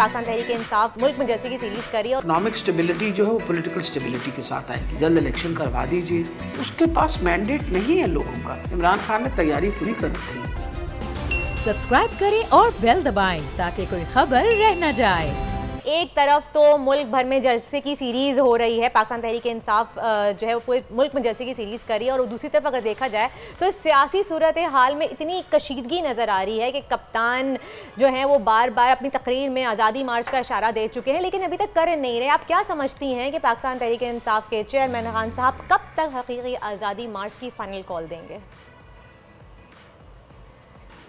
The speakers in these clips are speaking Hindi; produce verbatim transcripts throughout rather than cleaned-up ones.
पाकिस्तान तहरीक इंसाफ मुल्क में जैसे की सीरीज करी और इकोनॉमिक स्टेबिलिटी जो है वो पॉलिटिकल स्टेबिलिटी के साथ आएगी। जल्द इलेक्शन करवा दीजिए, उसके पास मैंडेट नहीं है लोगों का। इमरान खान ने तैयारी पूरी कर दी। सब्सक्राइब करें और बेल दबाएं ताकि कोई खबर रह न जाए। एक तरफ तो मुल्क भर में जलसे की सीरीज़ हो रही है, पाकिस्तान तहरीक इंसाफ जो है वो पूरे मुल्क में जलसे की सीरीज़ करी है, और दूसरी तरफ अगर देखा जाए तो सियासी सूरत हाल में इतनी कशीदगी नज़र आ रही है कि कप्तान जो हैं वो बार बार अपनी तकरीर में आज़ादी मार्च का इशारा दे चुके हैं लेकिन अभी तक कर नहीं रहे। आप क्या समझती हैं कि पाकिस्तान तहरीक इंसाफ के चेयरमैन खान साहब कब तक हकीकी आज़ादी मार्च की फाइनल कॉल देंगे?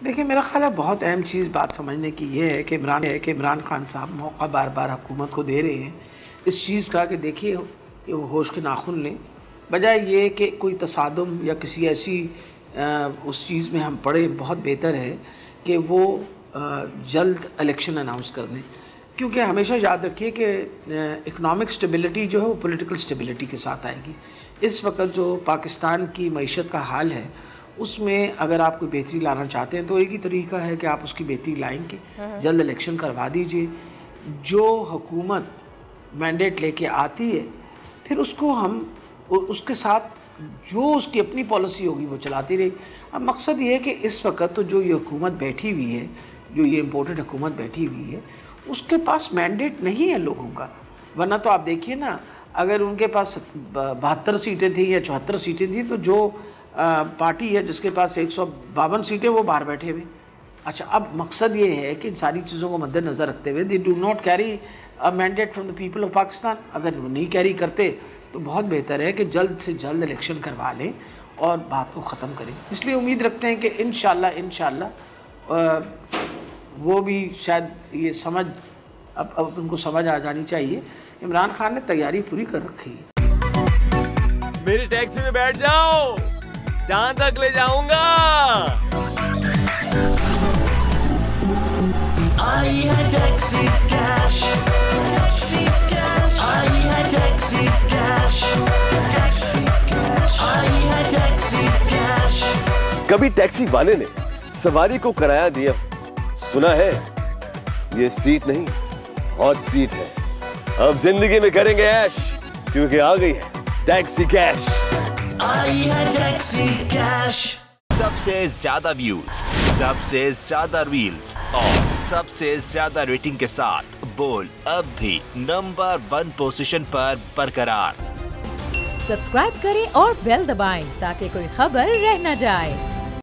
देखिए, मेरा ख्याल है बहुत अहम चीज़ बात समझने की यह है कि इमरान है कि इमरान खान साहब मौका बार बार हुकूमत को दे रहे हैं इस चीज़ का कि देखिए वो होश के नाखून लें, बजाय ये कि कोई तसादुम या किसी ऐसी आ, उस चीज़ में हम पड़े। बहुत बेहतर है कि वो आ, जल्द इलेक्शन अनाउंस कर दें, क्योंकि हमेशा याद रखिए कि इकनॉमिक स्टेबिलिटी जो है वो पॉलिटिकल स्टेबिलिटी के साथ आएगी। इस वक्त जो पाकिस्तान की मईशत का हाल है उसमें अगर आप कोई बेहतरी लाना चाहते हैं तो एक ही तरीका है कि आप उसकी बेहतरी लाएंगे, जल्द इलेक्शन करवा दीजिए। जो हुकूमत मैंडेट लेके आती है फिर उसको हम उसके साथ जो उसकी अपनी पॉलिसी होगी वो चलाती रही। अब मकसद ये है कि इस वक्त तो जो ये हुकूमत बैठी हुई है, जो ये इम्पोर्टेंट हुकूमत बैठी हुई है, उसके पास मैंडेट नहीं है लोगों का। वरना तो आप देखिए ना, अगर उनके पास बहत्तर सीटें थी या चौहत्तर सीटें थी तो जो पार्टी है जिसके पास एक सौ बावन सीटें वो बाहर बैठे हुए। अच्छा, अब मकसद ये है कि इन सारी चीज़ों को मद्देनज़र रखते हुए they do not carry a mandate from the people of Pakistan. अगर वो नहीं कैरी करते तो बहुत बेहतर है कि जल्द से जल्द इलेक्शन करवा लें और बात को ख़त्म करें। इसलिए उम्मीद रखते हैं कि इंशाल्लाह इंशाल्लाह वो भी शायद ये समझ अब अब उनको समझ आ जानी चाहिए। इमरान खान ने तैयारी पूरी कर रखी है। मेरी टैक्सी में बैठ जाओ, जहाँ तक ले जाऊंगा। आई है टैक्सी कैश, टैक्सी कैश। आई है टैक्सी कैश, टैक्सी कैश। आई है टैक्सी कैश। कभी टैक्सी वाले ने सवारी को किराया दिया, सुना है ये सीट नहीं हॉट सीट है। अब जिंदगी में करेंगे ऐश क्योंकि आ गई है टैक्सी कैश। आई है टैक्सी कैश। सबसे ज्यादा व्यूज, सबसे ज्यादा रील्स और सबसे ज्यादा रेटिंग के साथ बोल्ड अब भी नंबर वन पोजीशन पर बरकरार। सब्सक्राइब करें और बेल दबाएं ताकि कोई खबर रह न जाए।